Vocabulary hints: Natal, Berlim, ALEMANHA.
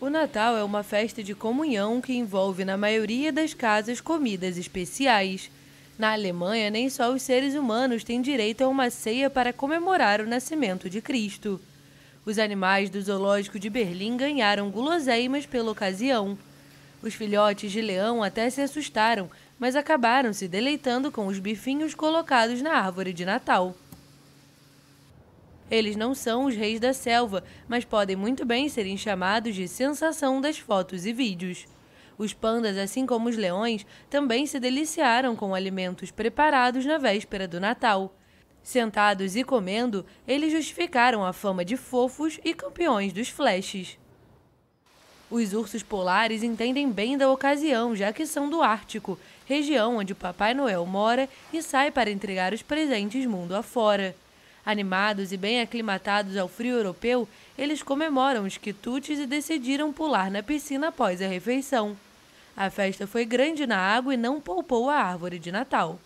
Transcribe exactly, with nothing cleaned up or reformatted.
O Natal é uma festa de comunhão que envolve, na maioria das casas, comidas especiais. Na Alemanha, nem só os seres humanos têm direito a uma ceia para comemorar o nascimento de Cristo. Os animais do zoológico de Berlim ganharam guloseimas pela ocasião. Os filhotes de leão até se assustaram, mas acabaram se deleitando com os bifinhos colocados na árvore de Natal. Eles não são os reis da selva, mas podem muito bem serem chamados de sensação das fotos e vídeos. Os pandas, assim como os leões, também se deliciaram com alimentos preparados na véspera do Natal. Sentados e comendo, eles justificaram a fama de fofos e campeões dos flashes. Os ursos polares entendem bem da ocasião, já que são do Ártico, região onde o Papai Noel mora e sai para entregar os presentes mundo afora. Animados e bem aclimatados ao frio europeu, eles comemoram os quitutes e decidiram pular na piscina após a refeição. A festa foi grande na água e não poupou a árvore de Natal.